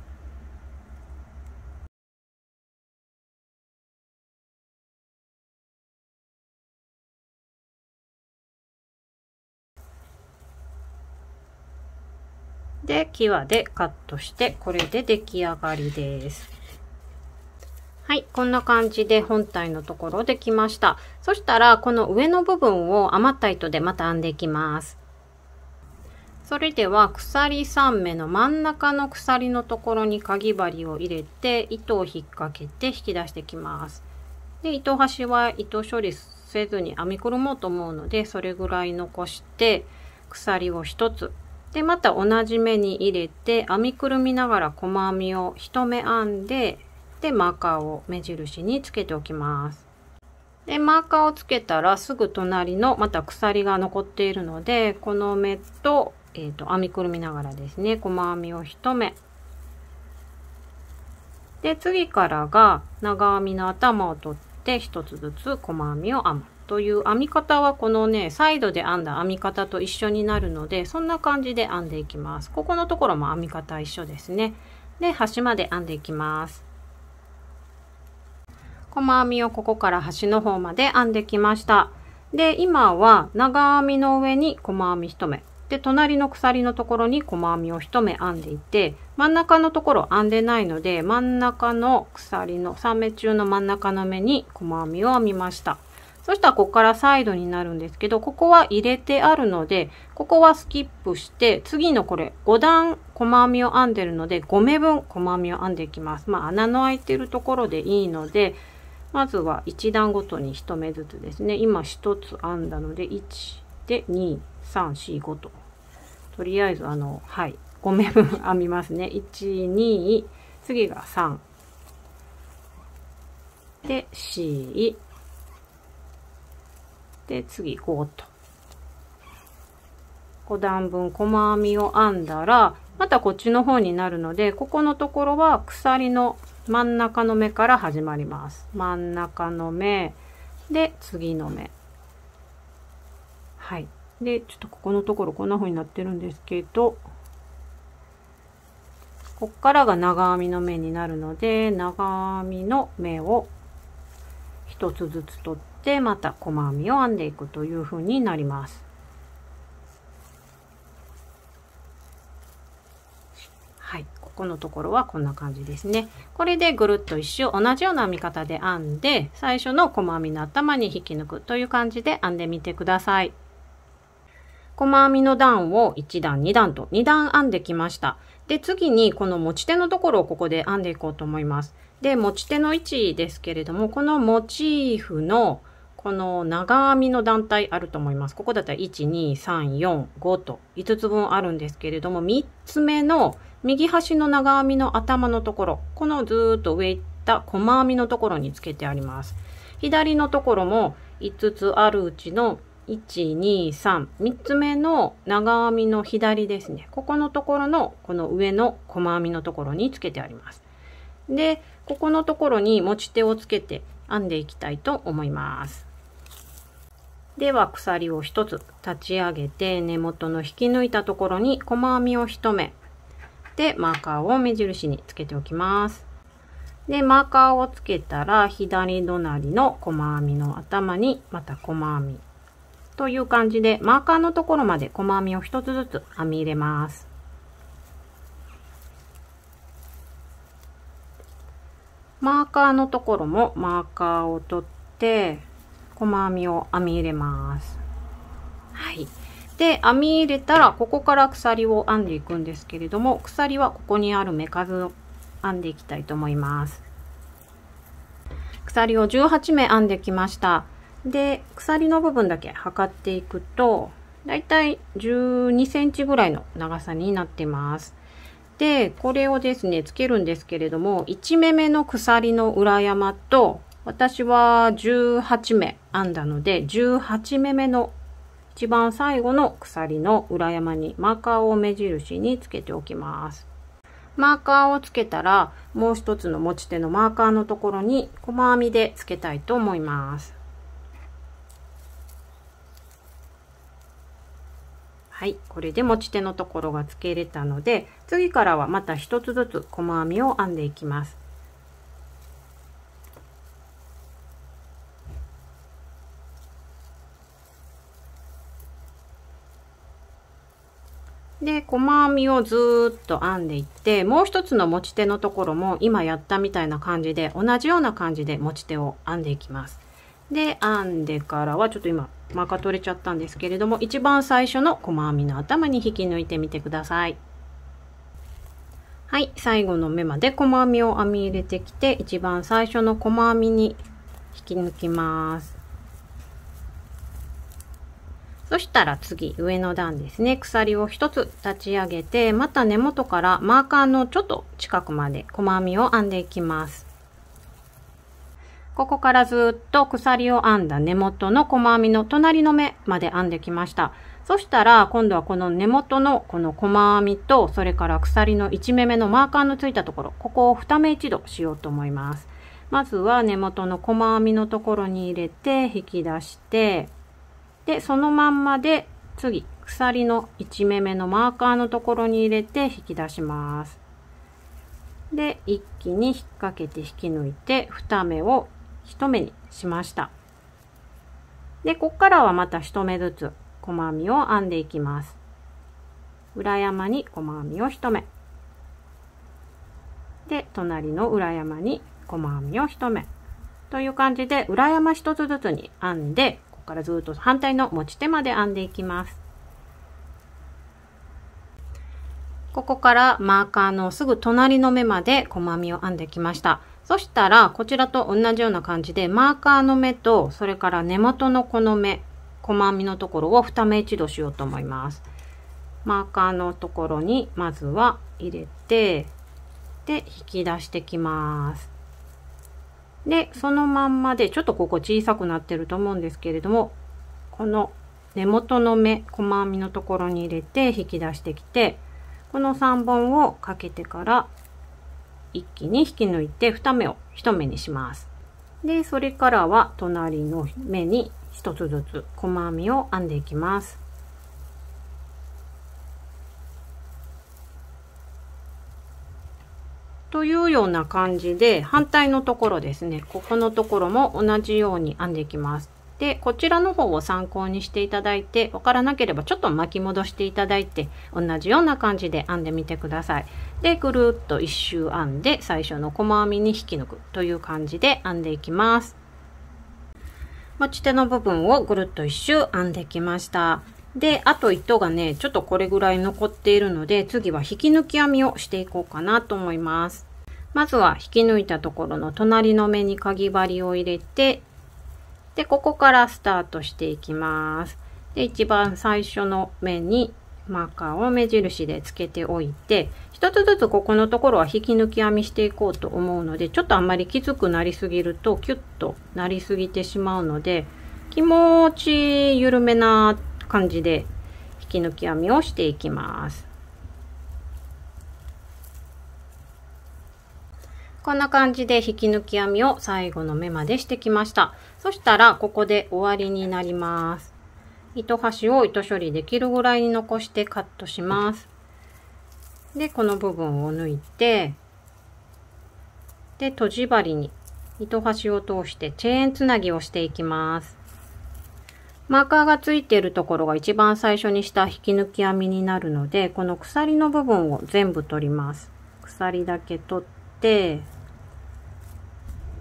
で、キワでカットして、これで出来上がりです。はい、こんな感じで本体のところできました。そしたら、この上の部分を余った糸でまた編んでいきます。それでは、鎖3目の真ん中の鎖のところにかぎ針を入れて、糸を引っ掛けて引き出してきます。で、糸端は糸処理せずに編みくるもうと思うので、それぐらい残して、鎖を1つ。で、また同じ目に入れて、編みくるみながら細編みを1目編んで、で、マーカーを目印につけておきます。で、マーカーをつけたら、すぐ隣の、また鎖が残っているので、この目と、編みくるみながらですね、細編みを1目。で、次からが、長編みの頭を取って、1つずつ細編みを編む。という編み方はこのね、サイドで編んだ編み方と一緒になるので、そんな感じで編んでいきます。ここのところも編み方一緒ですね。で、端まで編んでいきます。細編みをここから端の方まで編んできました。で、今は長編みの上に細編み1目。で、隣の鎖のところに細編みを1目編んでいて、真ん中のところ編んでないので、真ん中の鎖の3目中の真ん中の目に細編みを編みました。そしたらここからサイドになるんですけど、ここは入れてあるので、ここはスキップして、次のこれ5段細編みを編んでるので、5目分細編みを編んでいきます。まあ穴の開いてるところでいいので、まずは1段ごとに1目ずつですね。今1つ編んだので、1で2、3、4、5と。とりあえずはい、5目分編みますね。1、2、次が3。で、4。で、次5と。5段分細編みを編んだら、またこっちの方になるので、ここのところは鎖の真ん中の目から始まります。真ん中の目。で、次の目。はい。で、ちょっとここのところこんな風になってるんですけど、こっからが長編みの目になるので、長編みの目を一つずつ取って、また細編みを編んでいくという風になります。はい。ここのところはこんな感じですね。これでぐるっと一周同じような編み方で編んで、最初の細編みの頭に引き抜くという感じで編んでみてください。細編みの段を1段、2段と2段編んできました。で、次にこの持ち手のところをここで編んでいこうと思います。で、持ち手の位置ですけれども、このモチーフのこの長編みの団体あると思います。ここだったら1、2、3、4、5と5つ分あるんですけれども、3つ目の右端の長編みの頭のところ、このずーっと上行った細編みのところにつけてあります。左のところも5つあるうちの1、2、3。3つ目の長編みの左ですね。ここのところの、この上の細編みのところにつけてあります。で、ここのところに持ち手をつけて編んでいきたいと思います。では、鎖を1つ立ち上げて、根元の引き抜いたところに細編みを1目。で、マーカーを目印につけておきます。で、マーカーをつけたら、左隣の細編みの頭に、また細編み。という感じで、マーカーのところまで細編みを1つずつ編み入れます。マーカーのところもマーカーを取って、細編みを編み入れます。はい。で、編み入れたら、ここから鎖を編んでいくんですけれども、鎖はここにある目数を編んでいきたいと思います。鎖を18目編んできました。で、鎖の部分だけ測っていくと、だいたい12センチぐらいの長さになってます。で、これをですね、つけるんですけれども、1目目の鎖の裏山と、私は18目編んだので、18目目の一番最後の鎖の裏山にマーカーを目印につけておきます。マーカーをつけたら、もう一つの持ち手のマーカーのところに細編みでつけたいと思います。はい。これで持ち手のところがつけれたので、次からはまた一つずつ細編みを編んでいきます。で、細編みをずーっと編んでいって、もう一つの持ち手のところも今やったみたいな感じで、同じような感じで持ち手を編んでいきます。で、編んでからは、ちょっと今、マーカー取れちゃったんですけれども、一番最初の細編みの頭に引き抜いてみてください。はい、最後の目まで細編みを編み入れてきて、一番最初の細編みに引き抜きます。そしたら次、上の段ですね。鎖を1つ立ち上げて、また根元からマーカーのちょっと近くまで細編みを編んでいきます。ここからずっと鎖を編んだ根元の細編みの隣の目まで編んできました。そしたら今度はこの根元のこの細編みと、それから鎖の1目目のマーカーのついたところ、ここを2目一度しようと思います。まずは根元の細編みのところに入れて引き出して、で、そのまんまで次、鎖の1目目のマーカーのところに入れて引き出します。で、一気に引っ掛けて引き抜いて2目を1目にしました。でこっからはまた1目ずつ細編みを編んでいきます。裏山に細編みを1目で隣の裏山に細編みを1目という感じで裏山1つずつに編んでここからずっと反対の持ち手まで編んでいきます。ここからマーカーのすぐ隣の目まで細編みを編んできました。そしたらこちらと同じような感じでマーカーの目とそれから根元のこの目細編みのところを2目一度しようと思います。マーカーのところにまずは入れてで引き出してきます。でそのまんまでちょっとここ小さくなってると思うんですけれどもこの根元の目細編みのところに入れて引き出してきてこの3本をかけてから一気に引き抜いて2目を1目にします。でそれからは隣の目に1つずつ細編みを編んでいきます。というような感じで反対のところですねここのところも同じように編んでいきます。でこちらの方を参考にしていただいて分からなければちょっと巻き戻していただいて同じような感じで編んでみてください。でぐるっと1周編んで最初の細編みに引き抜くという感じで編んでいきます。持ち手の部分をぐるっと1周編んできました。であと糸がねちょっとこれぐらい残っているので次は引き抜き編みをしていこうかなと思います。まずは引き抜いたところの隣の目にかぎ針を入れてでここからスタートしていきます。で一番最初の目にマーカーを目印でつけておいて一つずつここのところは引き抜き編みしていこうと思うのでちょっとあんまりきつくなりすぎるとキュッとなりすぎてしまうので気持ち緩めな感じで引き抜き編みをしていきます。こんな感じで引き抜き編みを最後の目までしてきました。そしたらここで終わりになります。糸端を糸処理できるぐらいに残してカットします。でこの部分を抜いてでとじ針に糸端を通してチェーンつなぎをしていきます。マーカーがついているところが一番最初にした引き抜き編みになるのでこの鎖の部分を全部取ります。鎖だけ取って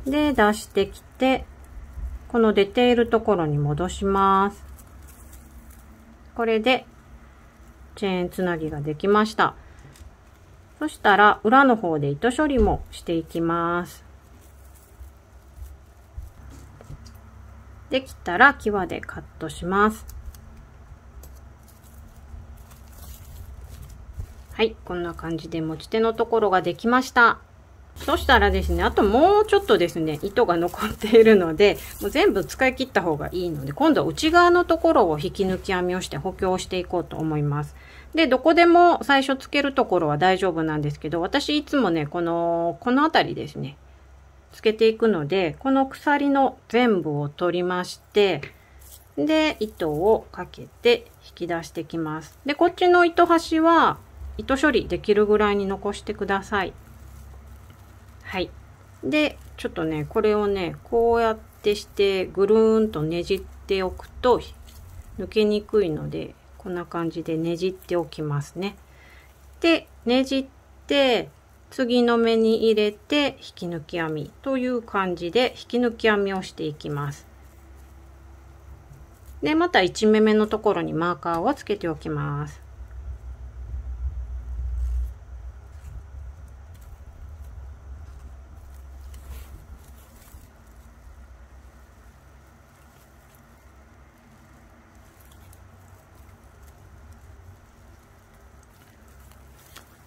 で出してきてこの出ているところに戻します。これでチェーンつなぎができました。そしたら裏の方で糸処理もしていきます。できたら際でカットします。はいこんな感じで持ち手のところができました。そしたらですねあともうちょっとですね糸が残っているのでもう全部使い切った方がいいので今度は内側のところを引き抜き編みをして補強していこうと思います。でどこでも最初つけるところは大丈夫なんですけど私いつもねこの辺りですねつけていくのでこの鎖の全部を取りましてで糸をかけて引き出してきます。でこっちの糸端は糸処理できるぐらいに残してください。はい、でちょっとねこれをねこうやってしてぐるーんとねじっておくと抜けにくいのでこんな感じでねじっておきますね。でねじって次の目に入れて引き抜き編みという感じで引き抜き編みをしていきます。でまた1目目のところにマーカーをつけておきます。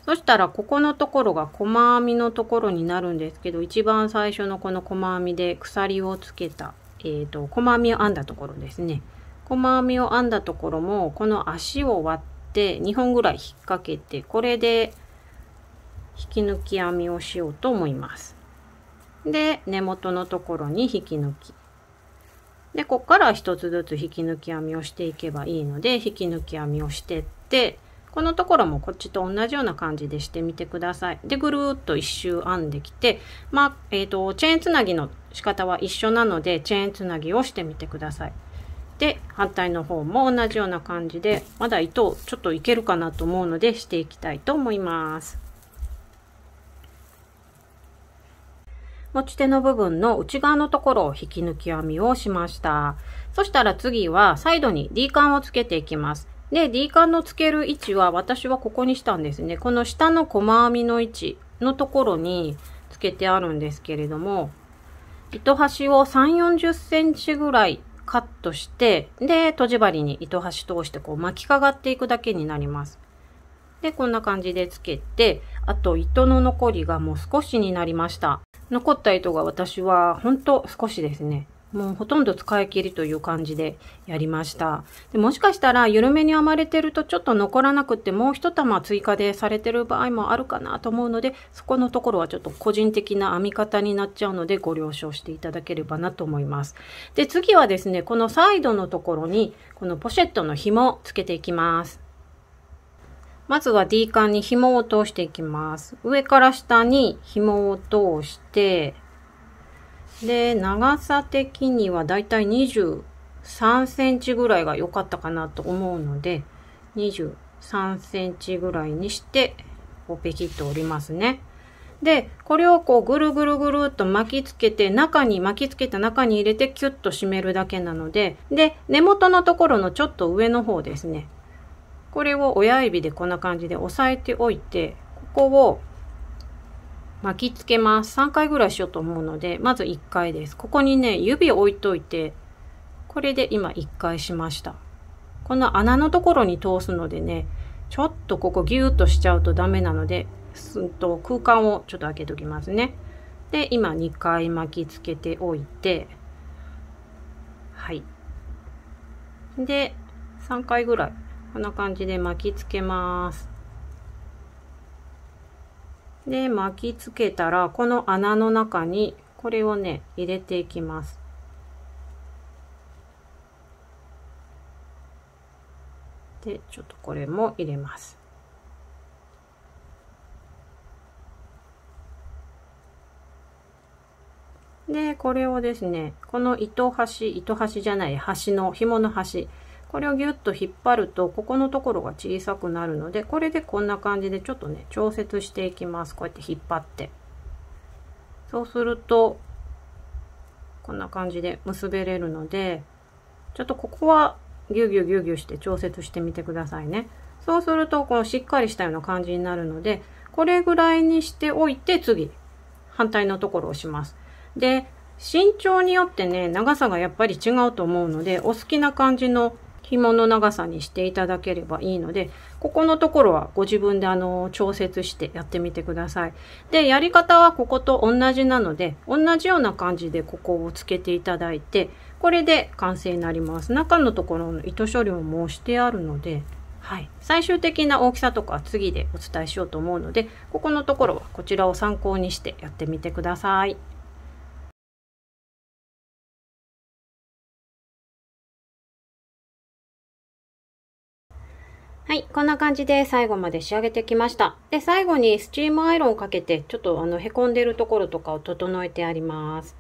そしたらここのところが細編みのところになるんですけど一番最初のこの細編みで鎖をつけた、細編みを編んだところですね。細編みを編んだところもこの足を割って2本ぐらい引っ掛けてこれで引き抜き編みをしようと思います。で根元のところに引き抜きでここから1つずつ引き抜き編みをしていけばいいので引き抜き編みをしてってこのところもこっちと同じような感じでしてみてください。でぐるーっと1周編んできて、チェーンつなぎの仕方は一緒なのでチェーンつなぎをしてみてください。で、反対の方も同じような感じで、まだ糸をちょっといけるかなと思うのでしていきたいと思います。持ち手の部分の内側のところを引き抜き編みをしました。そしたら次はサイドに D 環をつけていきます。で、D 環のつける位置は私はここにしたんですね。この下の細編みの位置のところにつけてあるんですけれども、糸端を3、40センチぐらいカットして、で、とじ針に糸端通してこう巻きかがっていくだけになります。で、こんな感じでつけて、あと糸の残りがもう少しになりました。残った糸が私はほんと少しですね。もうほとんど使い切りという感じでやりました。でもしかしたら緩めに編まれてるとちょっと残らなくってもう一玉追加でされてる場合もあるかなと思うので、そこのところはちょっと個人的な編み方になっちゃうのでご了承していただければなと思います。で、次はですね、このサイドのところにこのポシェットの紐をつけていきます。まずは D 環に紐を通していきます。上から下に紐を通して、で、長さ的にはだいたい23センチぐらいが良かったかなと思うので、23センチぐらいにして、こうペキッと折りますね。で、これをこうぐるぐるぐるっと巻きつけて、中に巻きつけた中に入れてキュッと締めるだけなので、で、根元のところのちょっと上の方ですね。これを親指でこんな感じで押さえておいて、ここを巻きつけます。3回ぐらいしようと思うので、まず1回です。ここにね、指を置いといて、これで今1回しました。この穴のところに通すのでね、ちょっとここギューッとしちゃうとダメなので、空間をちょっと開けときますね。で、今2回巻きつけておいて、はい。で、3回ぐらい、こんな感じで巻きつけます。で、巻きつけたら、この穴の中に、これをね、入れていきます。で、ちょっとこれも入れます。で、これをですね、この端の、紐の端。これをギュッと引っ張ると、ここのところが小さくなるので、これでこんな感じでちょっとね、調節していきます。こうやって引っ張って。そうすると、こんな感じで結べれるので、ちょっとここはギュウギュウギュウギュウして調節してみてくださいね。そうすると、このしっかりしたような感じになるので、これぐらいにしておいて、次、反対のところをします。で、身長によってね、長さがやっぱり違うと思うので、お好きな感じの紐の長さにしていただければいいので、ここのところはご自分で調節してやってみてください。で、やり方はここと同じなので、同じような感じでここをつけていただいて、これで完成になります。中のところの糸処理もしてあるので、はい。最終的な大きさとかは次でお伝えしようと思うので、ここのところはこちらを参考にしてやってみてください。はい。こんな感じで最後まで仕上げてきました。で、最後にスチームアイロンをかけて、ちょっと凹んでるところとかを整えてあります。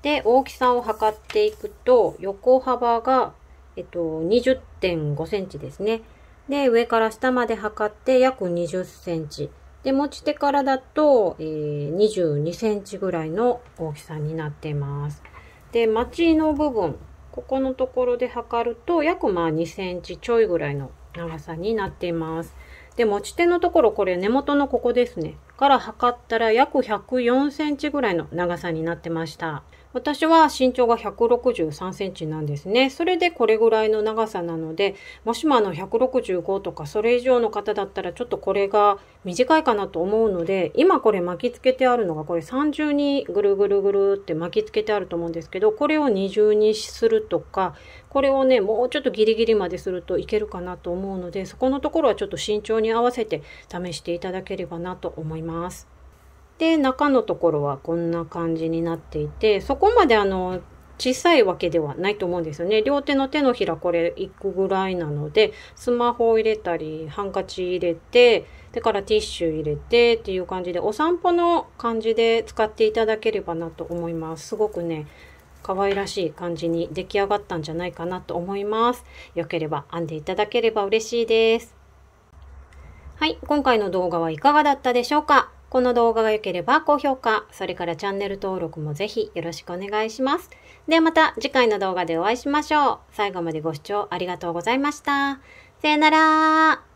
で、大きさを測っていくと、横幅が、20.5 センチですね。で、上から下まで測って約20センチ。で、持ち手からだと、22センチぐらいの大きさになっています。で、まちの部分、ここのところで測ると、約2センチちょいぐらいの長さになっています。で、持ち手のところ、これ根元のここですね。から測ったら約104センチぐらいの長さになってました。私は身長が163センチなんですね。それでこれぐらいの長さなので、もしも165とかそれ以上の方だったらちょっとこれが短いかなと思うので、今これ巻きつけてあるのがこれ30にぐるぐるぐるって巻きつけてあると思うんですけど、これを20にするとか、これをね、もうちょっとギリギリまでするといけるかなと思うので、そこのところはちょっと慎重に合わせて試していただければなと思います。で、中のところはこんな感じになっていて、そこまで小さいわけではないと思うんですよね。両手の手のひらこれ1個ぐらいなので、スマホを入れたり、ハンカチ入れて、だからティッシュ入れてっていう感じで、お散歩の感じで使っていただければなと思います。すごくね、可愛らしい感じに出来上がったんじゃないかなと思います。よければ編んでいただければ嬉しいです。はい、今回の動画はいかがだったでしょうか？この動画が良ければ高評価、それからチャンネル登録もぜひよろしくお願いします。ではまた次回の動画でお会いしましょう。最後までご視聴ありがとうございました。さよなら。